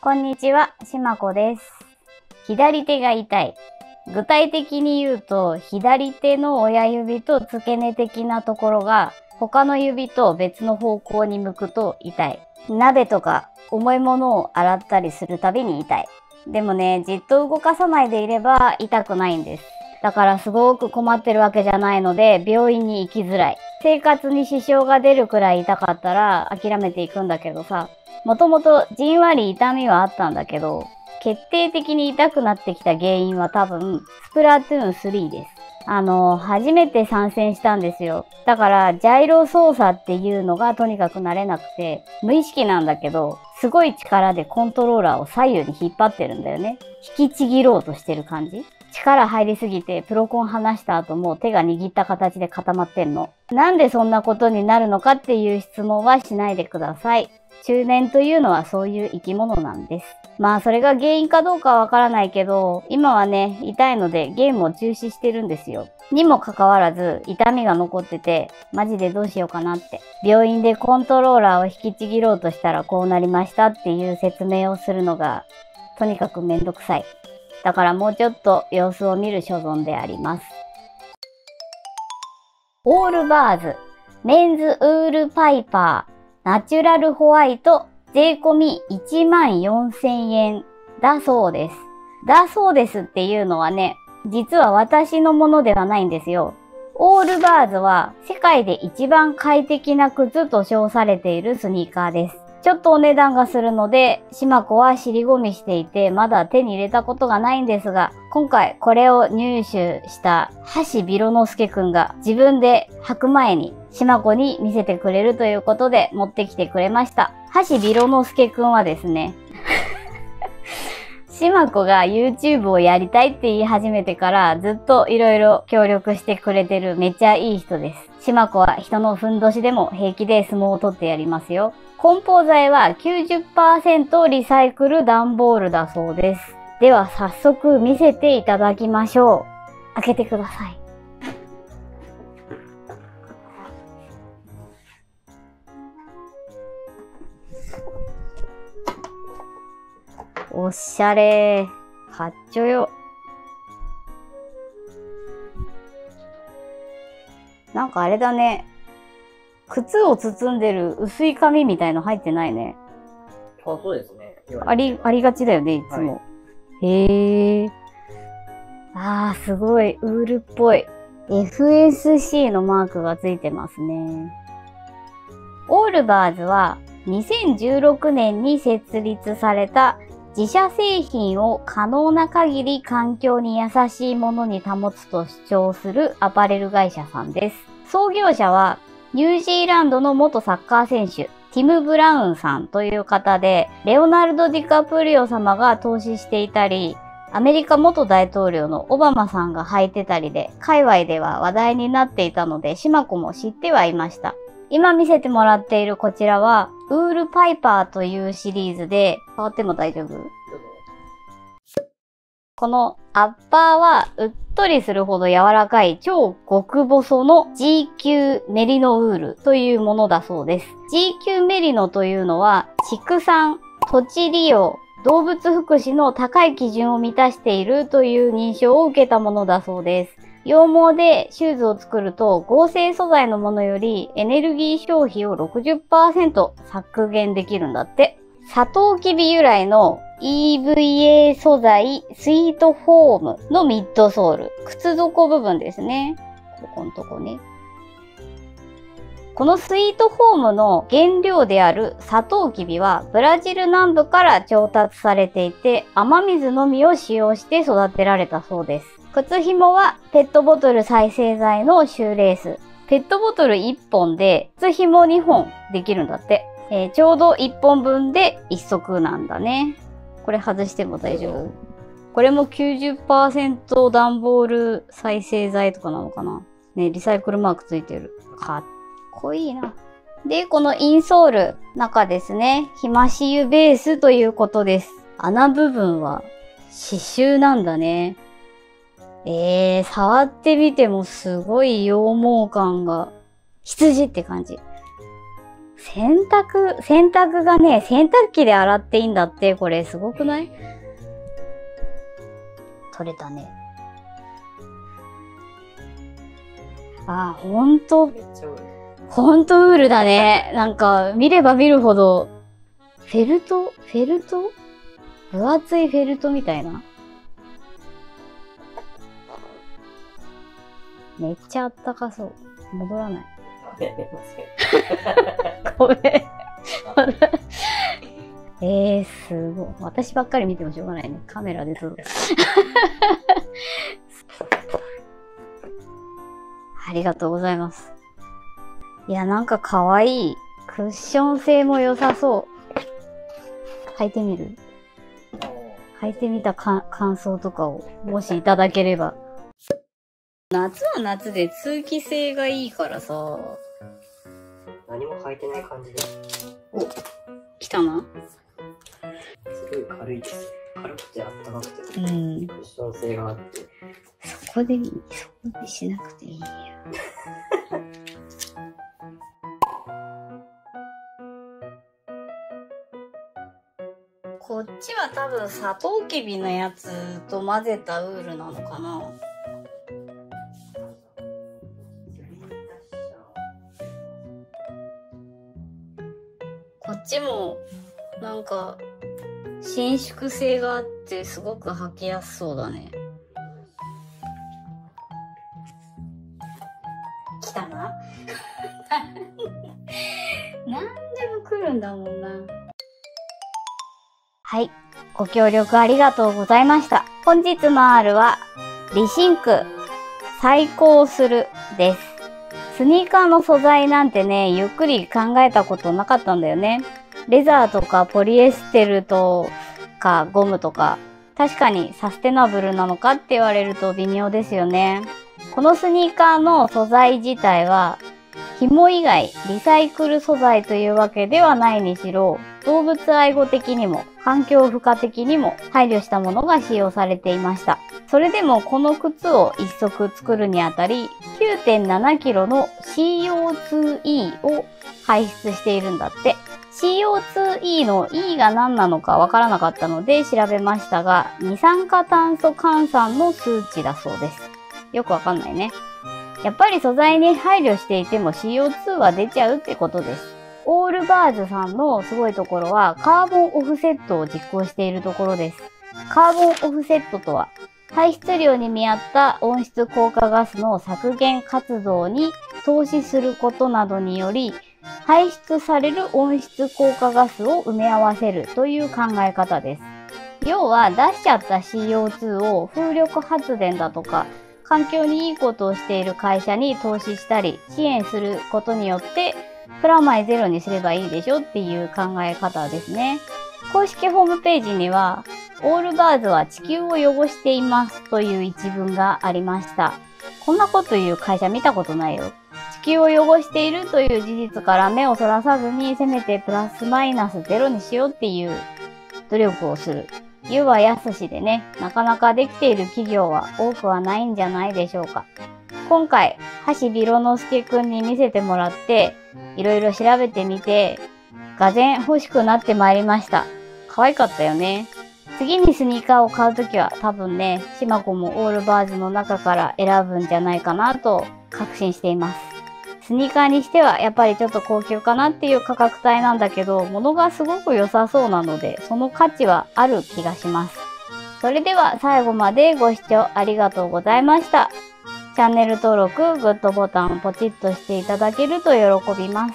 こんにちは、しまこです。左手が痛い。具体的に言うと、左手の親指と付け根的なところが、他の指と別の方向に向くと痛い。鍋とか重いものを洗ったりするたびに痛い。でもね、じっと動かさないでいれば痛くないんです。だからすごく困ってるわけじゃないので、病院に行きづらい。生活に支障が出るくらい痛かったら諦めていくんだけどさ、もともとじんわり痛みはあったんだけど、決定的に痛くなってきた原因は多分、スプラトゥーン3です。初めて参戦したんですよ。だから、ジャイロ操作っていうのがとにかく慣れなくて、無意識なんだけど、すごい力でコントローラーを左右に引っ張ってるんだよね。引きちぎろうとしてる感じ。力入りすぎて、プロコン離した後も手が握った形で固まってんの。なんでそんなことになるのかっていう質問はしないでください。中年というのはそういう生き物なんです。まあそれが原因かどうかはわからないけど、今はね、痛いのでゲームを中止してるんですよ。にもかかわらず痛みが残ってて、マジでどうしようかなって。病院でコントローラーを引きちぎろうとしたらこうなりましたっていう説明をするのが、とにかくめんどくさい。だからもうちょっと様子を見る所存であります。オールバーズ、メンズウールパイパー、ナチュラルホワイト、税込み 14,000 円だそうです。だそうですっていうのはね、実は私のものではないんですよ。オールバーズは世界で一番快適な靴と称されているスニーカーです。ちょっとお値段がするので、しまこは尻込みしていて、まだ手に入れたことがないんですが、今回これを入手した橋ビロノスケくんが自分で履く前にしまこに見せてくれるということで持ってきてくれました。橋ビロノスケくんはですね、しまこが YouTube をやりたいって言い始めてからずっといろいろ協力してくれてるめちゃいい人です。しまこは人のふんどしでも平気で相撲を取ってやりますよ。梱包材は 90% リサイクル段ボールだそうです。では早速見せていただきましょう。開けてください。おっしゃれー。かっちょよ。なんかあれだね。靴を包んでる薄い紙みたいの入ってないね。あ、そうですね。ありがちだよね、いつも。はい、へえ。あー、すごい。ウールっぽい。FSC のマークがついてますね。オールバーズは2016年に設立された自社製品を可能な限り環境に優しいものに保つと主張するアパレル会社さんです。創業者はニュージーランドの元サッカー選手、ティム・ブラウンさんという方で、レオナルド・ディカプリオ様が投資していたり、アメリカ元大統領のオバマさんが履いてたりで、界隈では話題になっていたので、しまこも知ってはいました。今見せてもらっているこちらは、ウールパイパーというシリーズで、触っても大丈夫？このアッパーはうっとりするほど柔らかい超極細の GQ メリノウールというものだそうです。GQ メリノというのは畜産、土地利用、動物福祉の高い基準を満たしているという認証を受けたものだそうです。羊毛でシューズを作ると合成素材のものよりエネルギー消費を 60% 削減できるんだって。サトウキビ由来のEVA 素材スイートフォームのミッドソール。靴底部分ですね。ここのとこね。このスイートフォームの原料であるサトウキビはブラジル南部から調達されていて、雨水のみを使用して育てられたそうです。靴紐はペットボトル再生材のシューレース。ペットボトル1本で靴紐2本できるんだって。ちょうど1本分で1足なんだね。これ外しても大丈夫。これも 90% 段ボール再生材とかなのかな。ね、リサイクルマークついてる。かっこいいな。で、このインソール、中ですね。ひまし油ベースということです。穴部分は刺繍なんだね。触ってみてもすごい羊毛感が羊って感じ。洗濯がね、洗濯機で洗っていいんだって、これすごくない？取れたね。あ、ほんと、ほんとウールだね。なんか、見れば見るほど、フェルト分厚いフェルトみたいな。めっちゃあったかそう。戻らない。ごめん。すごい。私ばっかり見てもしょうがないね。カメラで撮る。ありがとうございます。いや、なんかかわいい。クッション性も良さそう。履いてみる？履いてみた感想とかを、もしいただければ。夏は夏で通気性がいいからさ。何も履いてない感じで。お、来たな。すごい軽いです。軽くてあったかくて。うん。クッション性があって。そこでしなくていいよ。こっちは多分サトウキビのやつと混ぜたウールなのかな。こっちもなんか伸縮性があってすごく履きやすそうだね。来たな。何でも来るんだもんな。はい。ご協力ありがとうございました。本日の R は、リシンク、再考するです。スニーカーの素材なんてね、ゆっくり考えたことなかったんだよね。レザーとかポリエステルとかゴムとか、確かにサステナブルなのかって言われると微妙ですよね。このスニーカーの素材自体は、紐以外、リサイクル素材というわけではないにしろ、動物愛護的にも、環境負荷的にも配慮したものが使用されていました。それでもこの靴を一足作るにあたり、9.7 キロの CO2e を排出しているんだって。CO2e の E が何なのかわからなかったので調べましたが、二酸化炭素換算の数値だそうです。よくわかんないね。やっぱり素材に配慮していても CO2 は出ちゃうってことです。オールバーズさんのすごいところはカーボンオフセットを実行しているところです。カーボンオフセットとは排出量に見合った温室効果ガスの削減活動に投資することなどにより排出される温室効果ガスを埋め合わせるという考え方です。要は出しちゃった CO2 を風力発電だとか環境にいいことをしている会社に投資したり支援することによってプラマイゼロにすればいいでしょっていう考え方ですね。公式ホームページにはオールバーズは地球を汚していますという一文がありました。こんなこと言う会社見たことないよ。地球を汚しているという事実から目をそらさずにせめてプラスマイナスゼロにしようっていう努力をする。湯はやすしでね、なかなかできている企業は多くはないんじゃないでしょうか。今回、橋びろのすけくんに見せてもらって、いろいろ調べてみて、がぜん欲しくなってまいりました。可愛かったよね。次にスニーカーを買うときは多分ね、しまこもオールバーズの中から選ぶんじゃないかなと確信しています。スニーカーにしてはやっぱりちょっと高級かなっていう価格帯なんだけど、物がすごく良さそうなので、その価値はある気がします。それでは最後までご視聴ありがとうございました。チャンネル登録、グッドボタンをポチッとしていただけると喜びます。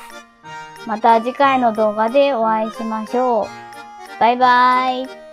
また次回の動画でお会いしましょう。バイバーイ。